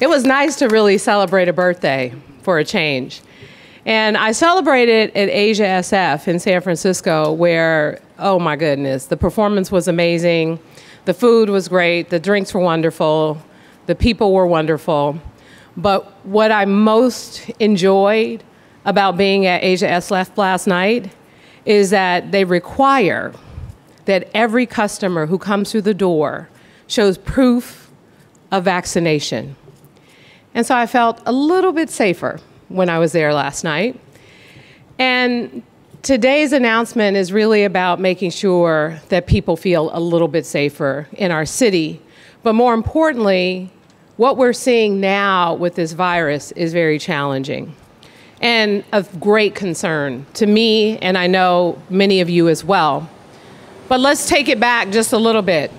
it was nice to really celebrate a birthday for a change. And I celebrated at Asia SF in San Francisco where, oh my goodness, the performance was amazing. The food was great. The drinks were wonderful. The people were wonderful. But what I most enjoyed about being at Asia SF last night is that they require that every customer who comes through the door shows proof of vaccination. And so I felt a little bit safer when I was there last night. And today's announcement is really about making sure that people feel a little bit safer in our city. But more importantly, what we're seeing now with this virus is very challenging and of great concern to me, and I know many of you as well. But let's take it back just a little bit.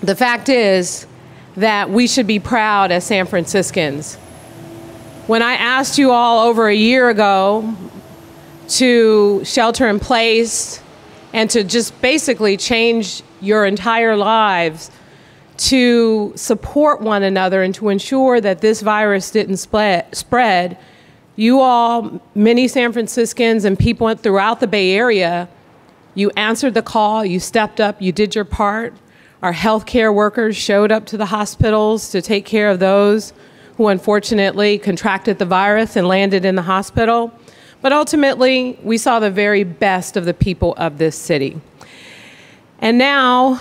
The fact is that we should be proud as San Franciscans. When I asked you all over a year ago to shelter in place and to just basically change your entire lives to support one another and to ensure that this virus didn't spread, you all, many San Franciscans and people throughout the Bay Area, you answered the call, you stepped up, you did your part. Our healthcare workers showed up to the hospitals to take care of those who unfortunately contracted the virus and landed in the hospital. But ultimately, we saw the very best of the people of this city. And now,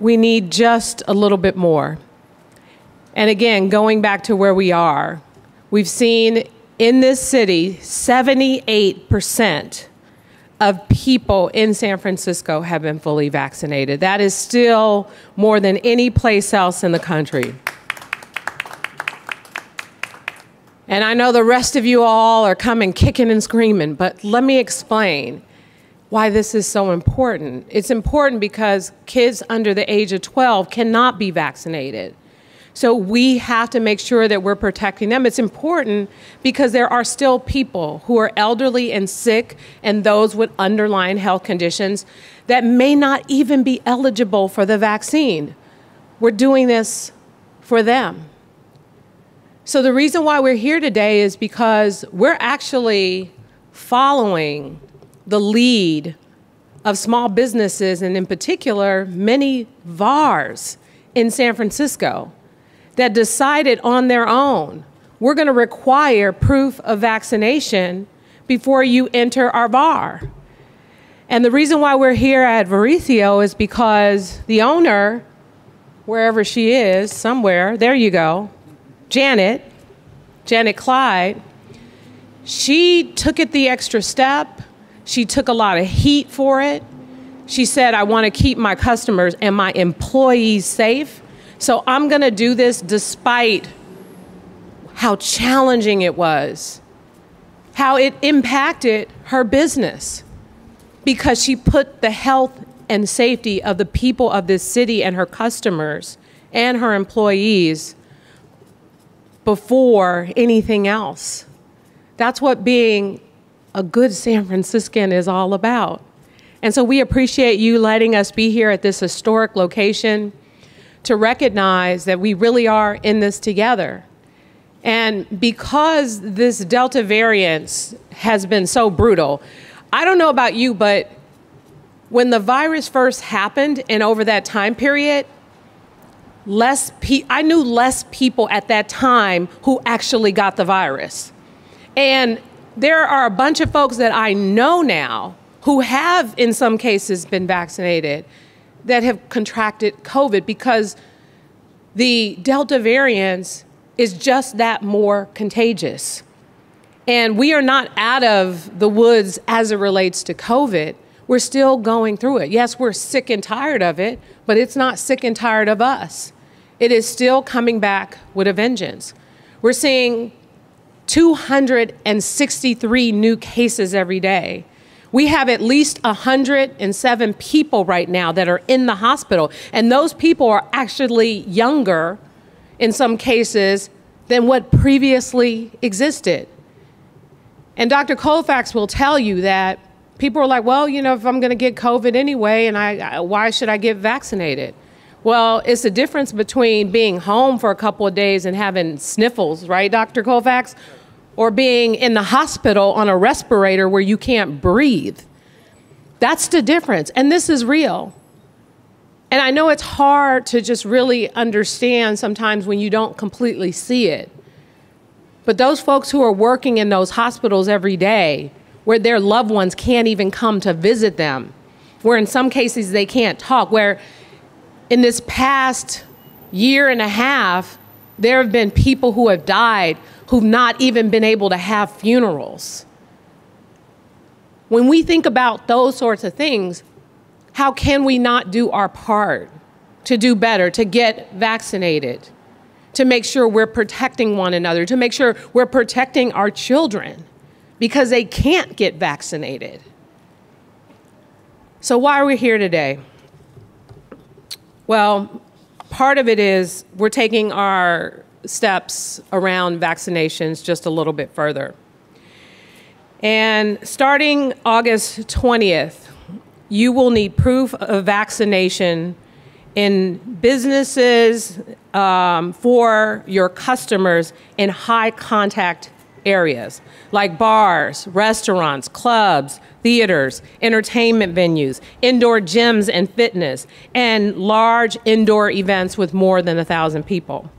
we need just a little bit more. And again, going back to where we are, we've seen in this city, 78% of people in San Francisco have been fully vaccinated. That is still more than any place else in the country. And I know the rest of you all are coming kicking and screaming, but let me explain why this is so important. It's important because kids under the age of 12 cannot be vaccinated. So we have to make sure that we're protecting them. It's important because there are still people who are elderly and sick and those with underlying health conditions that may not even be eligible for the vaccine. We're doing this for them. So the reason why we're here today is because we're actually following the lead of small businesses and in particular, many VARs in San Francisco that decided on their own, we're going to require proof of vaccination before you enter our bar. And the reason why we're here at Varicio is because the owner, wherever she is, somewhere, there you go, Janet Clyde, she took it the extra step. She took a lot of heat for it. She said, I want to keep my customers and my employees safe. So I'm going to do this despite how challenging it was, how it impacted her business, because she put the health and safety of the people of this city and her customers and her employees before anything else. That's what being a good San Franciscan is all about. And so we appreciate you letting us be here at this historic location to recognize that we really are in this together. And because this Delta variant has been so brutal, I don't know about you, but when the virus first happened and over that time period, I knew less people at that time who actually got the virus. And there are a bunch of folks that I know now who have, in some cases, been vaccinated that have contracted COVID because the Delta variant is just that more contagious. And we are not out of the woods as it relates to COVID. We're still going through it. Yes, we're sick and tired of it, but it's not sick and tired of us. It is still coming back with a vengeance. We're seeing 263 new cases every day. We have at least 107 people right now that are in the hospital, and those people are actually younger in some cases than what previously existed. And Dr. Koufax will tell you that people are like, well, you know, if I'm going to get COVID anyway, why should I get vaccinated? Well, it's the difference between being home for a couple of days and having sniffles, right, Dr. Koufax? Or being in the hospital on a respirator where you can't breathe. That's the difference, and this is real. And I know it's hard to just really understand sometimes when you don't completely see it. But those folks who are working in those hospitals every day, where their loved ones can't even come to visit them, where in some cases they can't talk, where in this past year and a half, there have been people who have died who've not even been able to have funerals. When we think about those sorts of things, how can we not do our part to do better, to get vaccinated, to make sure we're protecting one another, to make sure we're protecting our children because they can't get vaccinated? So why are we here today? Well, part of it is we're taking our steps around vaccinations just a little bit further. And starting August 20th, you will need proof of vaccination in businesses for your customers in high contact areas like bars, restaurants, clubs, theaters, entertainment venues, indoor gyms and fitness, and large indoor events with more than 1,000 people.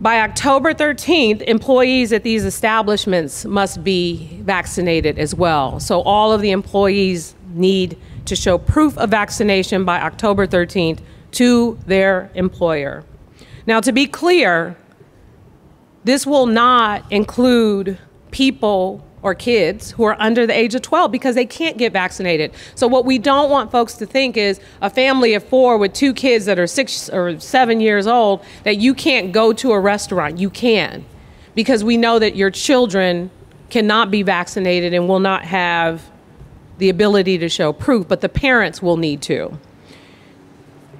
By October 13th, employees at these establishments must be vaccinated as well. So all of the employees need to show proof of vaccination by October 13th to their employer. Now, to be clear, this will not include people or kids who are under the age of 12 because they can't get vaccinated. So what we don't want folks to think is a family of 4 with 2 kids that are 6 or 7 years old that you can't go to a restaurant. You can, because we know that your children cannot be vaccinated and will not have the ability to show proof, but the parents will need to.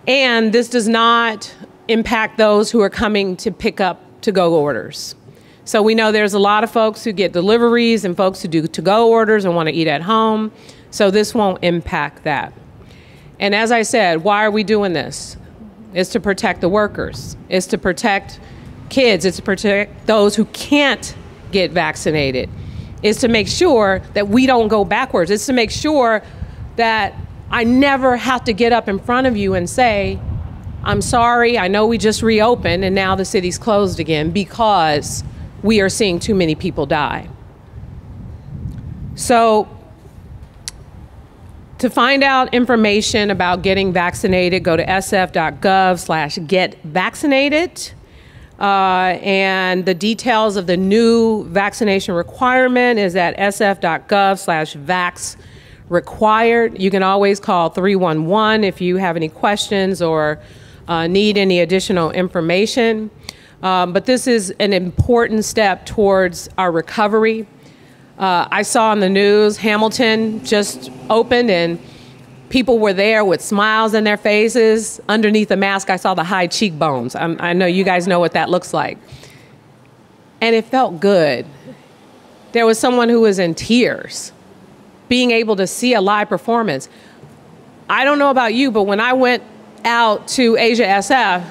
And this does not impact those who are coming to pick up to-go orders. So we know there's a lot of folks who get deliveries and folks who do to-go orders and want to eat at home. So this won't impact that. And as I said, why are we doing this? It's to protect the workers. It's to protect kids. It's to protect those who can't get vaccinated. It's to make sure that we don't go backwards. It's to make sure that I never have to get up in front of you and say, I'm sorry, I know we just reopened and now the city's closed again because we are seeing too many people die. So to find out information about getting vaccinated, go to sf.gov/getvaccinated. And the details of the new vaccination requirement is at sf.gov/vax-required. You can always call 311 if you have any questions or need any additional information. But this is an important step towards our recovery. I saw on the news, Hamilton just opened and people were there with smiles in their faces. Underneath the mask, I saw the high cheekbones. I know you guys know what that looks like. And it felt good. There was someone who was in tears, being able to see a live performance. I don't know about you, but when I went out to Asia SF,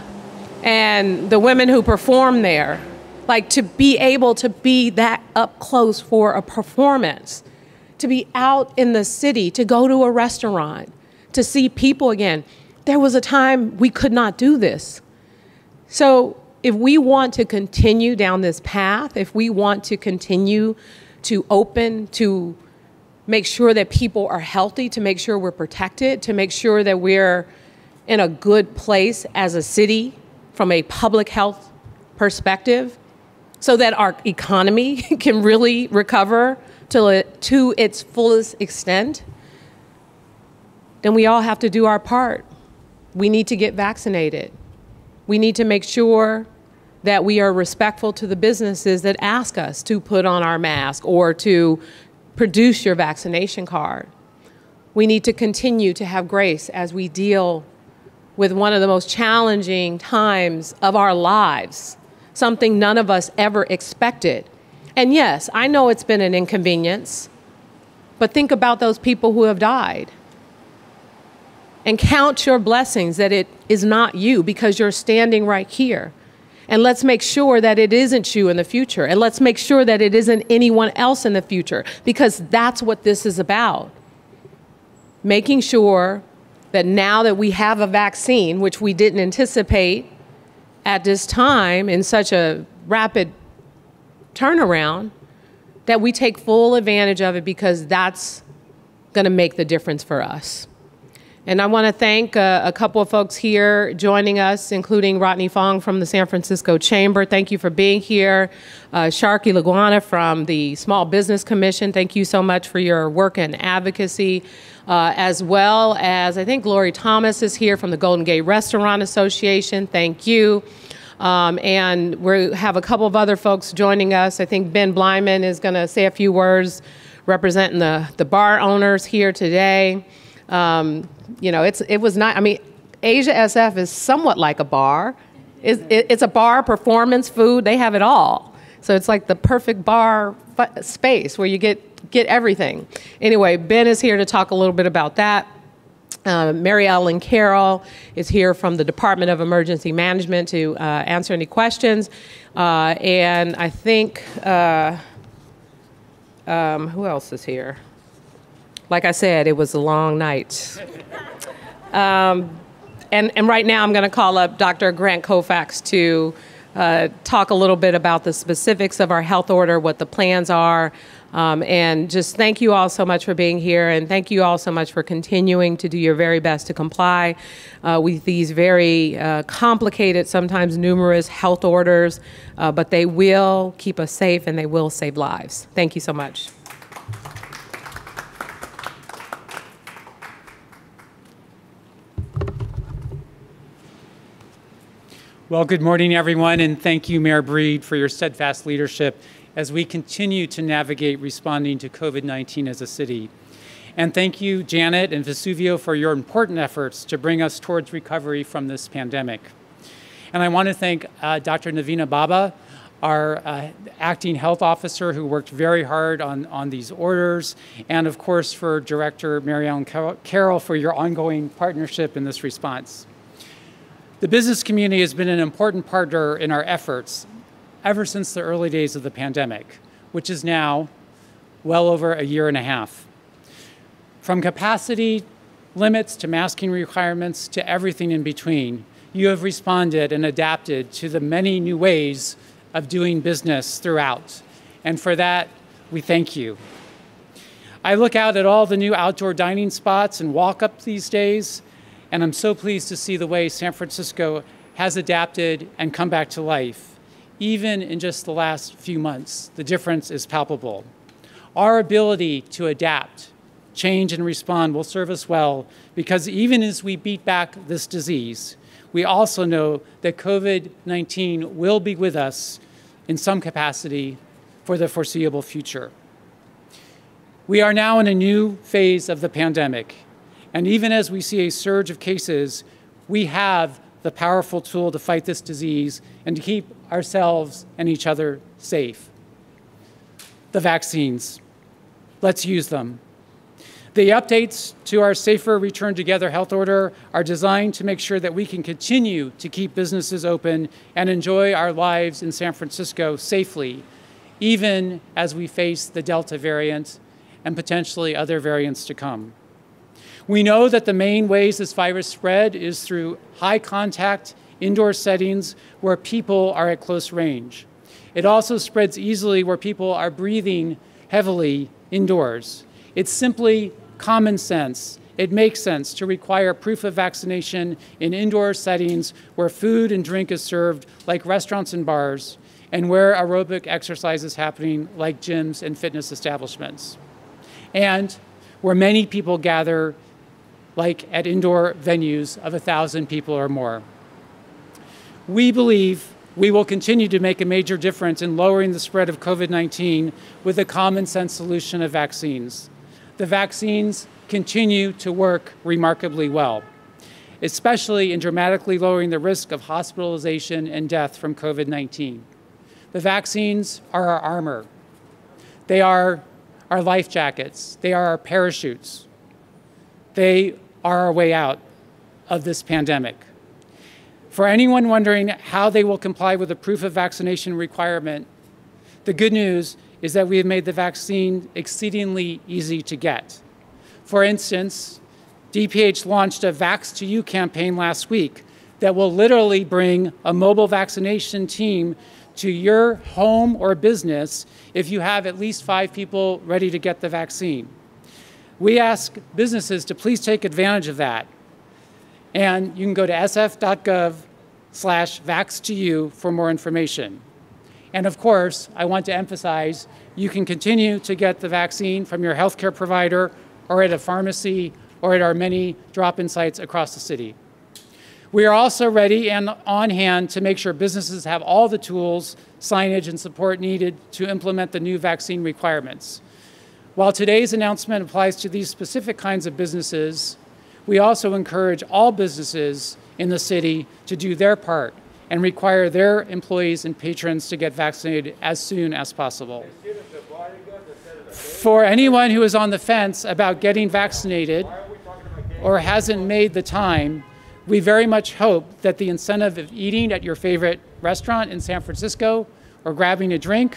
and the women who perform there, like to be able to be that up close for a performance, to be out in the city, to go to a restaurant, to see people again. There was a time we could not do this. So if we want to continue down this path, if we want to continue to open, to make sure that people are healthy, to make sure we're protected, to make sure that we're in a good place as a city, from a public health perspective, so that our economy can really recover to its fullest extent, then we all have to do our part. We need to get vaccinated. We need to make sure that we are respectful to the businesses that ask us to put on our mask or to produce your vaccination card. We need to continue to have grace as we deal with one of the most challenging times of our lives, something none of us ever expected. And yes, I know it's been an inconvenience, but think about those people who have died. and count your blessings that it is not you, because you're standing right here. And let's make sure that it isn't you in the future. And let's make sure that it isn't anyone else in the future, because that's what this is about. Making sure that now that we have a vaccine, which we didn't anticipate at this time in such a rapid turnaround, that we take full advantage of it, because that's going to make the difference for us. And I want to thank a couple of folks here joining us, including Rodney Fong from the San Francisco Chamber. Thank you for being here. Sharky Laguana from the Small Business Commission. Thank you so much for your work and advocacy. As well as, I think Lori Thomas is here from the Golden Gate Restaurant Association. Thank you. And we have a couple of other folks joining us. I think Ben Blyman is going to say a few words representing the bar owners here today. You know, I mean, Asia SF is somewhat like a bar. It's a bar, performance, food, they have it all. So it's like the perfect bar space where you get everything. Anyway, Ben is here to talk a little bit about that. Mary Ellen Carroll is here from the Department of Emergency Management to answer any questions. And I think, who else is here? Like I said, it was a long night. And right now I'm going to call up Dr. Grant Koufax to talk a little bit about the specifics of our health order, what the plans are, and just thank you all so much for being here, and thank you all so much for continuing to do your very best to comply with these very complicated, sometimes numerous health orders, but they will keep us safe and they will save lives. Thank you so much. Well, good morning, everyone, and thank you, Mayor Breed, for your steadfast leadership as we continue to navigate responding to COVID-19 as a city. And thank you, Janet and Vesuvio, for your important efforts to bring us towards recovery from this pandemic. And I want to thank Dr. Naveena Baba, our acting health officer who worked very hard on these orders, and of course for Director Mary Ellen Carroll for your ongoing partnership in this response. The business community has been an important partner in our efforts ever since the early days of the pandemic, which is now well over a year and a half. From capacity limits to masking requirements to everything in between, you have responded and adapted to the many new ways of doing business throughout. And for that, we thank you. I look out at all the new outdoor dining spots and walk-ups these days, and I'm so pleased to see the way San Francisco has adapted and come back to life. Even in just the last few months, the difference is palpable. Our ability to adapt, change, and respond will serve us well, because even as we beat back this disease, we also know that COVID-19 will be with us in some capacity for the foreseeable future. We are now in a new phase of the pandemic. And even as we see a surge of cases, we have the powerful tool to fight this disease and to keep ourselves and each other safe. The vaccines, let's use them. The updates to our Safer Return Together health order are designed to make sure that we can continue to keep businesses open and enjoy our lives in San Francisco safely, even as we face the Delta variant and potentially other variants to come. We know that the main ways this virus spread is through high contact indoor settings where people are at close range. It also spreads easily where people are breathing heavily indoors. It's simply common sense. It makes sense to require proof of vaccination in indoor settings where food and drink is served, like restaurants and bars, and where aerobic exercise is happening, like gyms and fitness establishments, and where many people gather, like at indoor venues of 1,000 people or more. We believe we will continue to make a major difference in lowering the spread of COVID-19 with a common sense solution of vaccines. The vaccines continue to work remarkably well, especially in dramatically lowering the risk of hospitalization and death from COVID-19. The vaccines are our armor. They are our life jackets. They are our parachutes. They are our way out of this pandemic. For anyone wondering how they will comply with the proof of vaccination requirement, the good news is that we have made the vaccine exceedingly easy to get. For instance, DPH launched a Vax to You campaign last week that will literally bring a mobile vaccination team to your home or business if you have at least 5 people ready to get the vaccine. We ask businesses to please take advantage of that. And you can go to sf.gov/vax2you for more information. And of course, I want to emphasize, you can continue to get the vaccine from your healthcare provider or at a pharmacy or at our many drop-in sites across the city. We are also ready and on hand to make sure businesses have all the tools, signage, and support needed to implement the new vaccine requirements. While today's announcement applies to these specific kinds of businesses, we also encourage all businesses in the city to do their part and require their employees and patrons to get vaccinated as soon as possible. For anyone who is on the fence about getting vaccinated or hasn't made the time, we very much hope that the incentive of eating at your favorite restaurant in San Francisco or grabbing a drink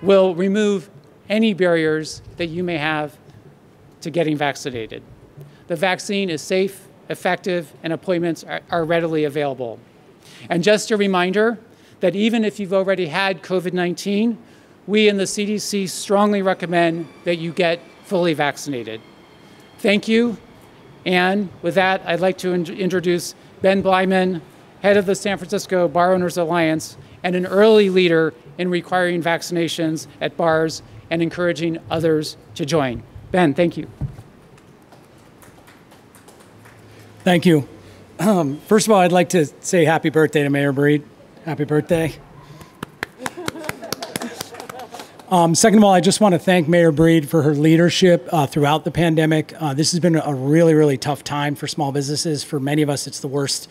will remove any barriers that you may have to getting vaccinated. The vaccine is safe, effective, and appointments are readily available. And just a reminder that even if you've already had COVID-19, we in the CDC strongly recommend that you get fully vaccinated. Thank you. And with that, I'd like to introduce Ben Blyman, head of the San Francisco Bar Owners Alliance and an early leader in requiring vaccinations at bars and encouraging others to join. Ben, thank you. Thank you. First of all, I'd like to say happy birthday to Mayor Breed. Happy birthday. Second of all, I just want to thank Mayor Breed for her leadership throughout the pandemic. This has been a really, really tough time for small businesses. For many of us, it's the worst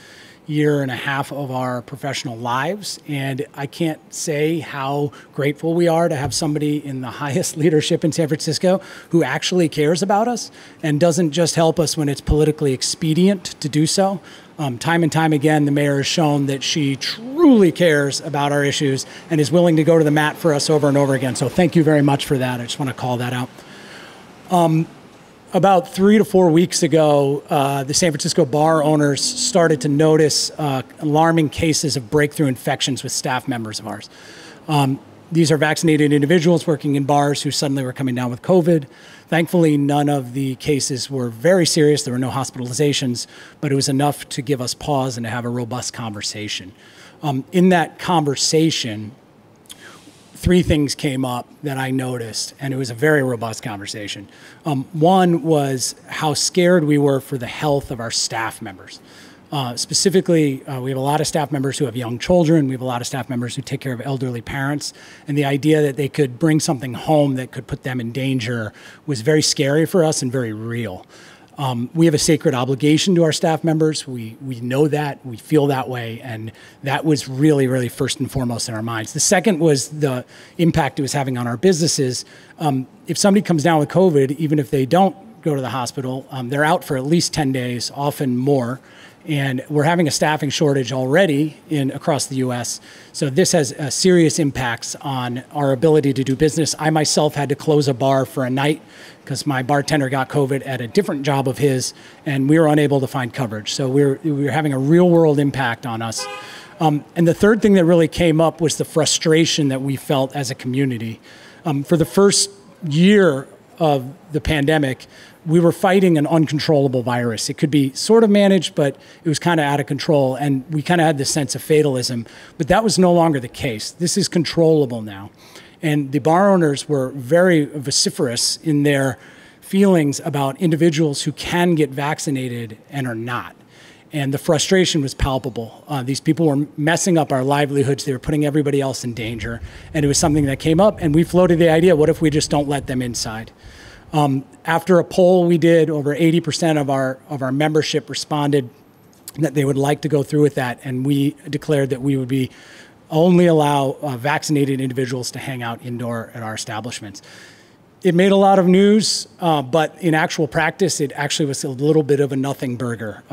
year and a half of our professional lives. And I can't say how grateful we are to have somebody in the highest leadership in San Francisco who actually cares about us and doesn't just help us when it's politically expedient to do so. Time and time again, the mayor has shown that she truly cares about our issues and is willing to go to the mat for us over and over again. So thank you very much for that. I just want to call that out. About 3 to 4 weeks ago, the San Francisco bar owners started to notice alarming cases of breakthrough infections with staff members of ours. These are vaccinated individuals working in bars who suddenly were coming down with COVID. Thankfully, none of the cases were very serious. There were no hospitalizations, but it was enough to give us pause and to have a robust conversation. In that conversation, 3 things came up that I noticed, and it was a very robust conversation. One was how scared we were for the health of our staff members. Specifically, we have a lot of staff members who have young children. We have a lot of staff members who take care of elderly parents. And the idea that they could bring something home that could put them in danger was very scary for us and very real. We have a sacred obligation to our staff members. We know that, we feel that way, and that was really, really first and foremost in our minds. The second was the impact it was having on our businesses. If somebody comes down with COVID, even if they don't go to the hospital, they're out for at least 10 days, often more. And we're having a staffing shortage already across the U.S. So this has serious impacts on our ability to do business. I myself had to close a bar for a night because my bartender got COVID at a different job of his, and we were unable to find coverage. So we were having a real-world impact on us. And the third thing that really came up was the frustration that we felt as a community. For the first year of the pandemic, we were fighting an uncontrollable virus. It could be sort of managed, but it was kind of out of control, and we kind of had this sense of fatalism, but that was no longer the case. This is controllable now. And the bar owners were very vociferous in their feelings about individuals who can get vaccinated and are not. And the frustration was palpable. These people were messing up our livelihoods. They were putting everybody else in danger. And it was something that came up, and we floated the idea, what if we just don't let them inside? After a poll we did, over 80% of our membership responded that they would like to go through with that, and we declared that we would only allow vaccinated individuals to hang out indoor at our establishments. It made a lot of news, but in actual practice, it actually was a little bit of a nothing burger.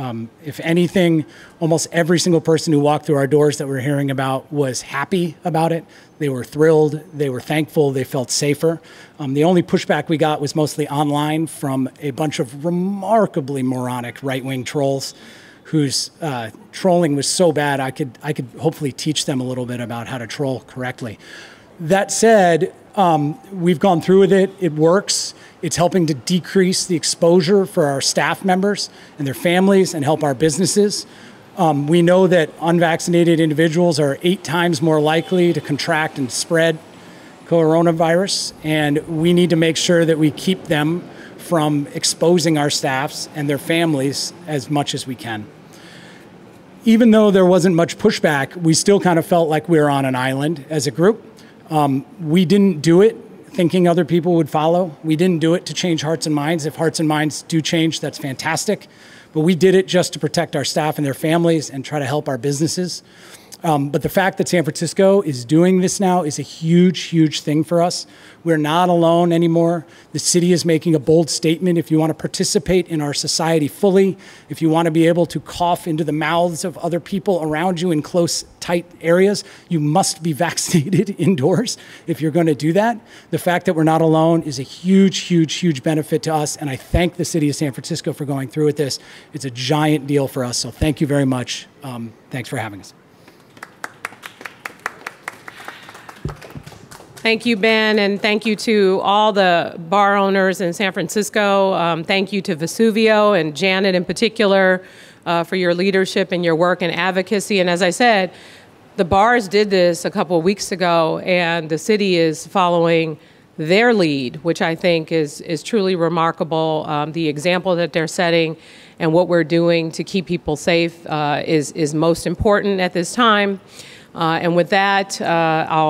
If anything, almost every single person who walked through our doors that we're hearing about was happy about it. They were thrilled, they were thankful, they felt safer. The only pushback we got was mostly online from a bunch of remarkably moronic right-wing trolls whose trolling was so bad I could hopefully teach them a little bit about how to troll correctly. That said, we've gone through with it, it works. It's helping to decrease the exposure for our staff members and their families and help our businesses. We know that unvaccinated individuals are 8 times more likely to contract and spread coronavirus, and we need to make sure that we keep them from exposing our staffs and their families as much as we can. Even though there wasn't much pushback, we still kind of felt like we were on an island as a group. We didn't do it thinking other people would follow. We didn't do it to change hearts and minds. If hearts and minds do change, that's fantastic. But we did it just to protect our staff and their families and try to help our businesses. But the fact that San Francisco is doing this now is a huge, huge thing for us. We're not alone anymore. The city is making a bold statement. If you want to participate in our society fully, if you want to be able to cough into the mouths of other people around you in close, tight areas, you must be vaccinated indoors if you're going to do that. The fact that we're not alone is a huge, huge, huge benefit to us, and I thank the city of San Francisco for going through with this. It's a giant deal for us, so thank you very much. Thanks for having us. Thank you, Ben, and thank you to all the bar owners in San Francisco. Thank you to Vesuvio and Janet in particular for your leadership and your work and advocacy. And as I said, the bars did this a couple of weeks ago, and the city is following their lead, which I think is truly remarkable. The example that they're setting and what we're doing to keep people safe is most important at this time. And with that, I'll